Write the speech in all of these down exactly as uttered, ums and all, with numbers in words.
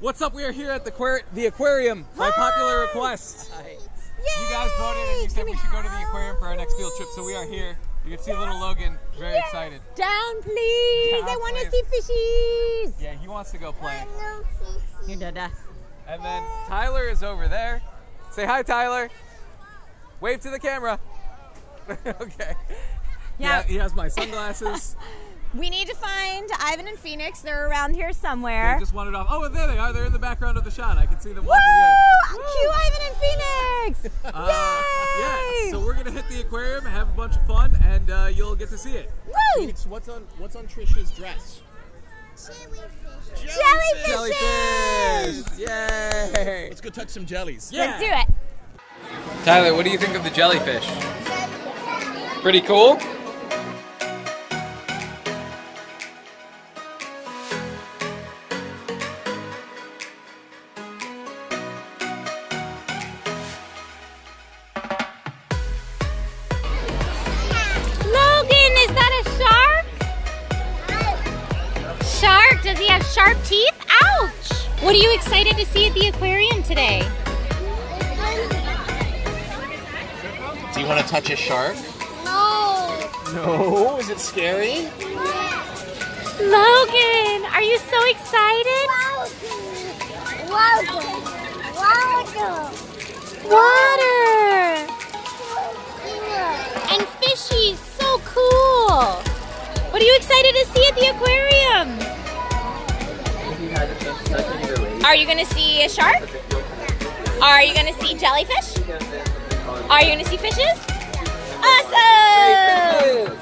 What's up? We are here at the, aquari the aquarium by popular request. Yay! You guys voted and you said we should go to the aquarium for our next field trip, so we are here. You can see little Logan, very yeah. excited. Down, please! Down, I want to see fishies! Yeah, he wants to go play. You know that. And then Tyler is over there. Say hi, Tyler. Wave to the camera. Okay. Yeah. He has my sunglasses. We need to find Ivan and Phoenix. They're around here somewhere. They just wandered off. Oh, and there they are. They're in the background of the shot. I can see them walking in. Woo! Cue Ivan and Phoenix! uh, Yay! Yeah, so we're going to hit the aquarium, have a bunch of fun, and uh, you'll get to see it. Woo! Phoenix, what's on, what's on Trisha's dress? Jellyfish. Jellyfish! Jellyfish! Yay! Let's go touch some jellies. Yeah. Let's do it. Tyler, what do you think of the jellyfish? Pretty cool? Does he have sharp teeth? Ouch! What are you excited to see at the aquarium today? Do you want to touch a shark? No. No? Is it scary? Yeah. Logan, are you so excited? Logan. Logan. Water. Water. And fishies. So cool. What are you excited to see at the aquarium? Are you gonna see a shark? Are you gonna see jellyfish? Are you gonna see fishes? Awesome!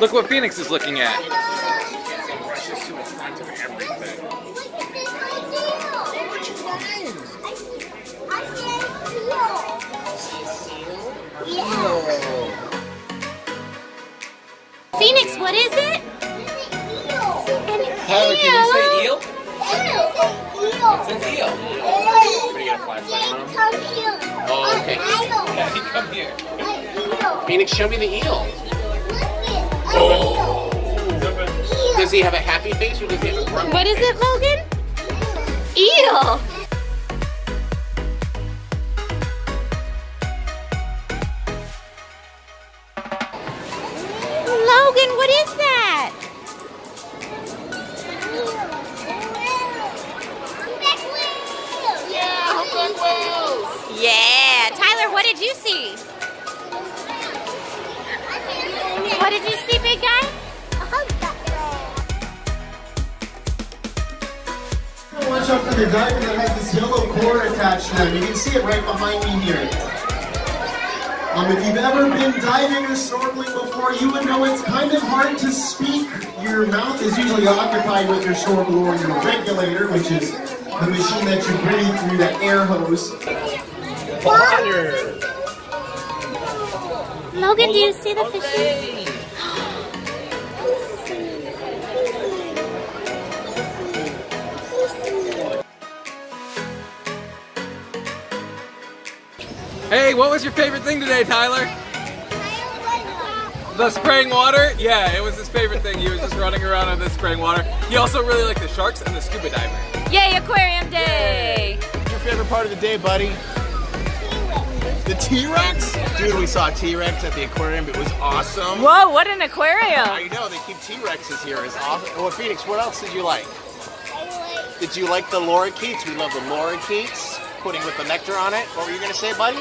Look what Phoenix is looking at. Phoenix, what is it? Tyler, can you say eel? It says eel. Oh, okay. Yeah, come here. Phoenix, show me the eel. Oh. Does he have a happy face or does he have a grumpy What is face? It, Logan? Eel! Logan, what is that? Yeah, humpback whales! Yeah! Tyler, what did you see? What did you see, big guy? A humpback whale. Watch out for the diver that has this yellow cord attached to them. You can see it right behind me here. Um, if you've ever been diving or snorkeling before, you would know it's kind of hard to speak. Your mouth is usually occupied with your snorkel or your regulator, which is the machine that you breathe through that air hose. Water! Logan, do you see the fishes? Hey, what was your favorite thing today, Tyler? The spraying water? Yeah, it was his favorite thing. He was just running around on this spraying water. He also really liked the sharks and the scuba diver. Yay, aquarium day! Yay. What's your favorite part of the day, buddy? The T-Rex? Dude, we saw T-Rex at the aquarium. It was awesome. Whoa, what an aquarium! I know, they keep T-Rexes here. It's awesome. Well, Phoenix, what else did you like? I like... Did you like the lorikeets? We love the lorikeets. Pudding with the nectar on it. What were you going to say, buddy?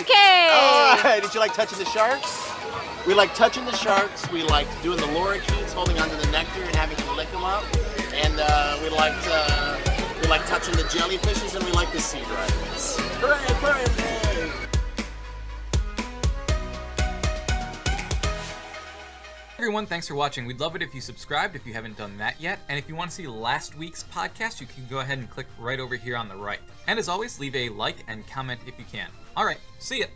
Okay! Uh, did you like touching the sharks? We like touching the sharks. We liked doing the lorikeets, holding onto the nectar and having to lick them up. And uh, we liked... Uh, We like touching the jellyfishes and we like the sea dragons. Hooray, aquarium day! Everyone, thanks for watching. We'd love it if you subscribed if you haven't done that yet. And if you want to see last week's podcast, you can go ahead and click right over here on the right. And as always, leave a like and comment if you can. All right, see ya.